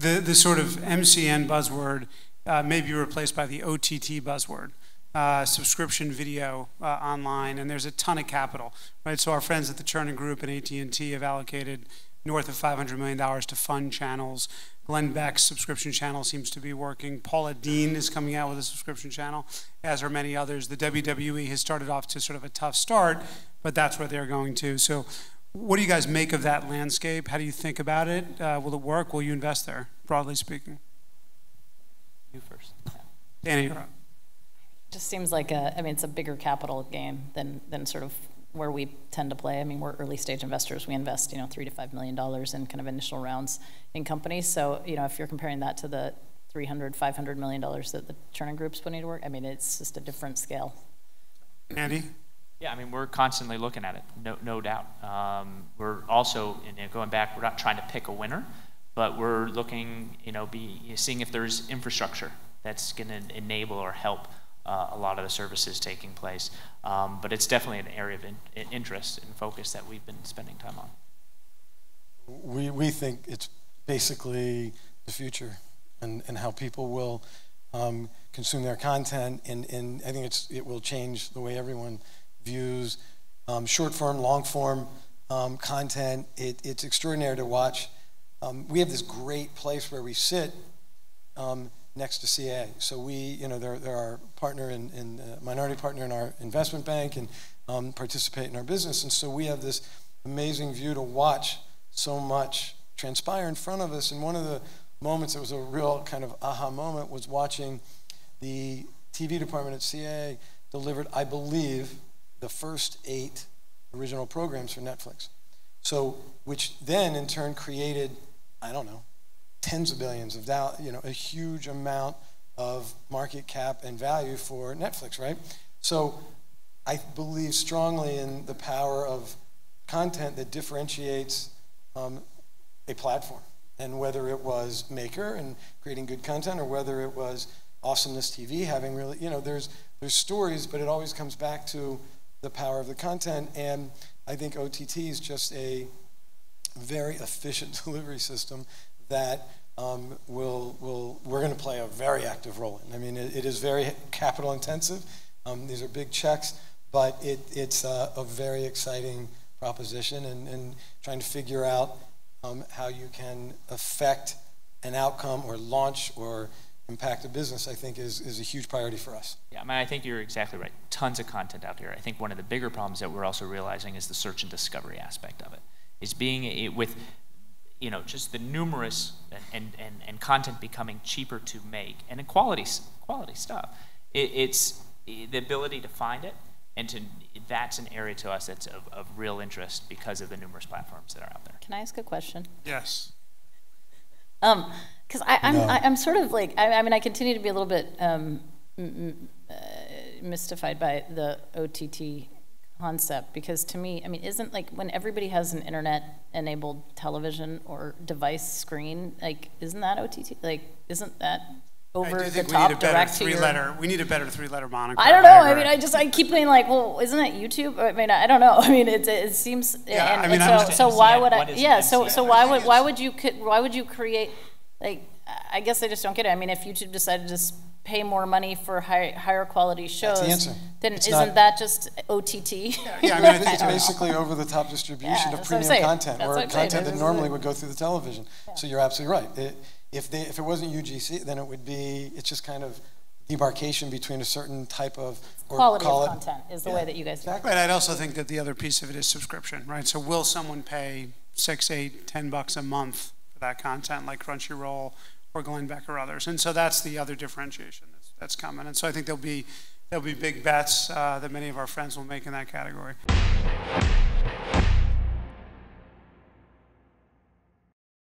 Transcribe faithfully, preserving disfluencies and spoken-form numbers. the, the sort of M C N buzzword uh, may be replaced by the O T T buzzword, uh, subscription video uh, online, and there's a ton of capital, right? So our friends at the Chernin Group and A T and T have allocated north of five hundred million dollars to fund channels. Glenn Beck's subscription channel seems to be working. Paula Dean is coming out with a subscription channel, as are many others. The W W E has started off to sort of a tough start, but that's where they're going to. So what do you guys make of that landscape? How do you think about it? Uh, will it work? Will you invest there, broadly speaking? You first. Danny, you're up. It just seems like a, I mean, it's a bigger capital game than, than sort of where we tend to play. I mean, we're early stage investors. We invest, you know, three to five million dollars in kind of initial rounds in companies. So, you know, if you're comparing that to the three hundred, five hundred million dollars that the Chernin Group's putting to work, I mean, it's just a different scale. Andy? Yeah, I mean, we're constantly looking at it, no, no doubt. Um, we're also, and you know, going back, we're not trying to pick a winner, but we're looking, you know, be seeing if there's infrastructure that's going to enable or help Uh, a lot of the services taking place, um, but it's definitely an area of in, interest and focus that we've been spending time on. We, we think it's basically the future and, and how people will um, consume their content, and, and I think it's, it will change the way everyone views um, short-form, long-form um, content. It, it's extraordinary to watch. Um, we have this great place where we sit um, next to C A A. So we, you know, they're, they're our partner and in, in, uh, minority partner in our investment bank, and um, participate in our business. And so we have this amazing view to watch so much transpire in front of us. And one of the moments that was a real kind of aha moment was watching the T V department at C A A delivered, I believe, the first eight original programs for Netflix. So, which then in turn created, I don't know, tens of billions of dollars, you know, a huge amount of market cap and value for Netflix, right? So I believe strongly in the power of content that differentiates um, a platform. And whether it was Maker and creating good content, or whether it was Awesomeness T V, having really, you know, there's, there's stories, but it always comes back to the power of the content. And I think O T T is just a very efficient delivery system that um, will will we're going to play a very active role in. I mean, it, it is very capital intensive. Um, these are big checks, but it, it's a, a very exciting proposition, and, and trying to figure out um, how you can affect an outcome or launch or impact a business, I think, is, is a huge priority for us. Yeah, I mean, I think you're exactly right. Tons of content out there. I think one of the bigger problems that we're also realizing is the search and discovery aspect of it. Is being a, with you know, just the numerous and, and, and content becoming cheaper to make, and in quality, quality stuff. It, it's the ability to find it, and to, that's an area to us that's of, of real interest because of the numerous platforms that are out there. Can I ask a question? Yes. Um, because I'm, no. I'm sort of like, I, I mean, I continue to be a little bit um, m m uh, mystified by the O T T concept, because to me, I mean, isn't like when everybody has an internet-enabled television or device screen, like, isn't that O T T? Like, isn't that over the top direct to your? We need a better three-letter moniker. I don't know. I, I mean, I just I keep being like, well, isn't that YouTube? I mean, I don't know. I mean, it it seems. Yeah, and, I mean, and so, so why would I? Yeah. So so why would why would you why would you create? Like, I guess I just don't get it. I mean, if YouTube decided to pay more money for high, higher quality shows, the then it's isn't not, that just O T T? Yeah, yeah, I mean, it's basically over-the-top distribution yeah, of premium content, that's or content that normally it. would go through the television. Yeah. So you're absolutely right. It, if, they, if it wasn't U G C, then it would be, it's just kind of demarcation between a certain type of, or quality call of it, content is the yeah, way that you guys do it. But I'd also think that the other piece of it is subscription, right? So will someone pay six, eight, ten bucks a month for that content, like Crunchyroll, or Glenn Beck or others, and so that's the other differentiation that's, that's coming. And so I think there'll be there'll be big bets uh, that many of our friends will make in that category.